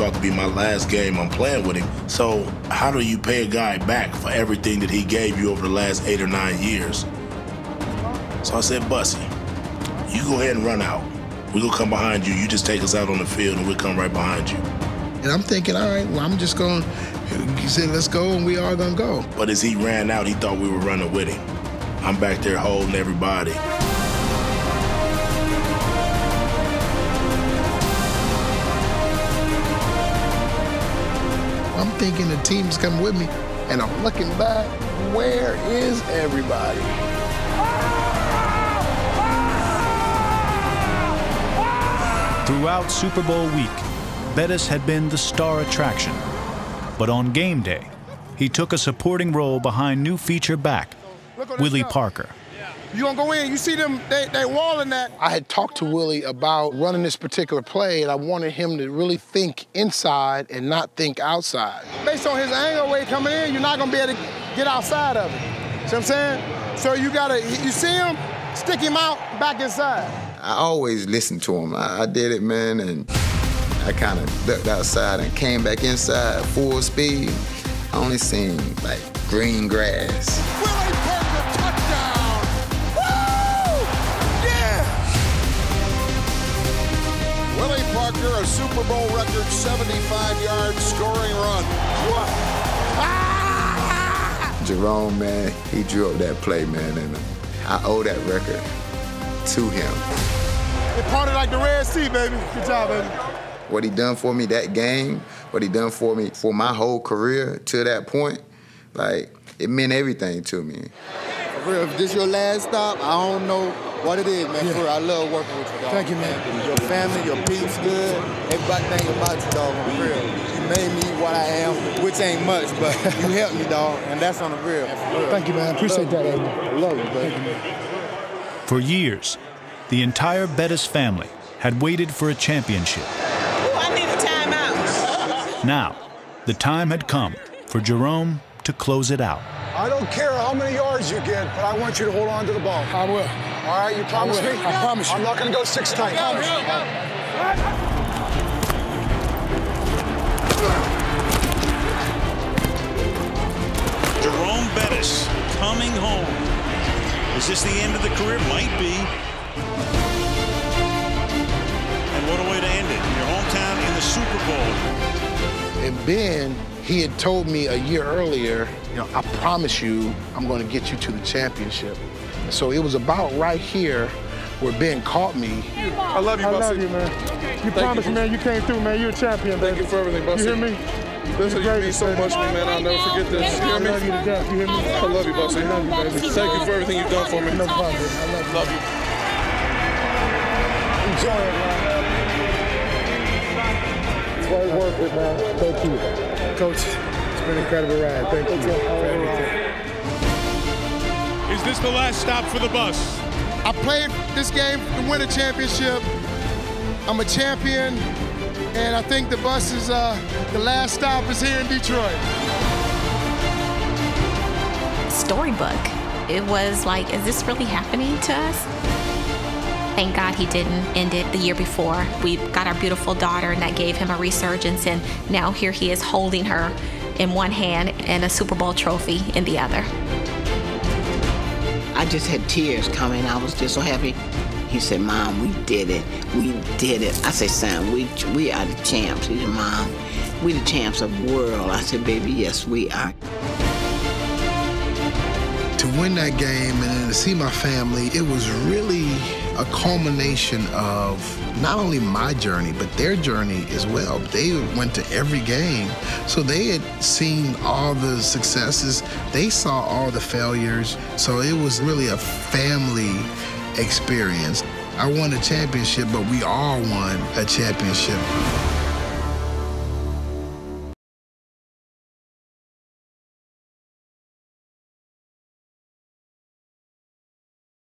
about to be my last game I'm playing with him. So how do you pay a guy back for everything that he gave you over the last 8 or 9 years? So I said, Bussy, you go ahead and run out. We're going to come behind you. You just take us out on the field, and we'll come right behind you. And I'm thinking, all right, well, I'm just going to say, let's go, and we are going to go. But as he ran out, he thought we were running with him. I'm back there holding everybody. I'm thinking the team's coming with me, and I'm looking back. Where is everybody? Throughout Super Bowl week, Bettis had been the star attraction. But on game day, he took a supporting role behind new feature back, Willie Parker. You gonna go in, you see them, they walling that. I had talked to Willie about running this particular play, and I wanted him to really think inside and not think outside. Based on his angle way coming in, you're not gonna be able to get outside of it. See what I'm saying? So you gotta, you see him, stick him out, back inside. I always listened to him. I did it, man, and I kind of ducked outside and came back inside full speed. I only seen, like, green grass. Willie Parker, touchdown! Willie Parker, a Super Bowl record 75-yard scoring run. What? Ah! Jerome, man, he drew up that play, man, and I owe that record to him. It parted like the Red Sea, baby. Good job, baby. What he done for me that game, what he done for me for my whole career to that point, like, it meant everything to me. For real, if this your last stop, I don't know what it is, man. Yeah. For real, I love working with you, dog. Thank you, man. Your family, your peeps good. Everything about you, dog, on the real. You made me what I am, which ain't much, but you helped me, dog, and that's on the real. Thank you, man. I appreciate that, Andy. I love you, man. For years, the entire Bettis family had waited for a championship. Ooh, I need a timeout. Now, the time had come for Jerome to close it out. I don't care how many yards you get, but I want you to hold on to the ball. I will. All right, you promise me? I promise you. I'm not going to go six times. Jerome Bettis coming home. Is this the end of the career? Might be. And what a way to end it. Your hometown in the Super Bowl. And Ben, he had told me a year earlier, you know, I promise you I'm going to get you to the championship. So it was about right here where Ben caught me. I love you, Bussy. I love you, man. You promised me, man, you came through, man. You're a champion, man. Thank you for everything, Bussy. You hear me? Listen, you mean so much to me, man. I'll never forget this. You hear me? I love you to death. You hear me? I love you, Bussy. Thank you for everything you've done for me. No problem. I love you. Enjoy it, man. It's well worth it, man. Thank you. Coach. It's been an incredible ride. Thank you for everything. Is this the last stop for the bus? I played this game to win a championship. I'm a champion, and I think the bus is the last stop is here in Detroit. Storybook. It was like, is this really happening to us? Thank God he didn't end it the year before. We got our beautiful daughter, and that gave him a resurgence, and now here he is holding her in one hand and a Super Bowl trophy in the other. I just had tears coming. I was just so happy. He said, Mom, we did it. We did it. I said, Son, we are the champs. He said, Mom, we the champs of the world. I said, Baby, yes, we are. To win that game and to see my family, it was really a culmination of not only my journey, but their journey as well. They went to every game, so they had seen all the successes. They saw all the failures, so it was really a family experience. I won a championship, but we all won a championship.